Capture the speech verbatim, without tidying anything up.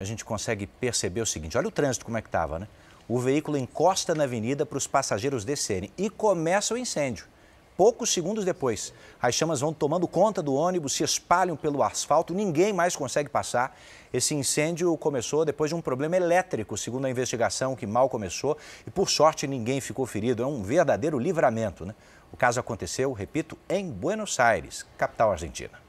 A gente consegue perceber o seguinte, olha o trânsito como é que estava, né? O veículo encosta na avenida para os passageiros descerem e começa o incêndio. Poucos segundos depois, as chamas vão tomando conta do ônibus, se espalham pelo asfalto, ninguém mais consegue passar. Esse incêndio começou depois de um problema elétrico, segundo a investigação, que mal começou. E por sorte ninguém ficou ferido, é um verdadeiro livramento, né? O caso aconteceu, repito, em Buenos Aires, capital argentina.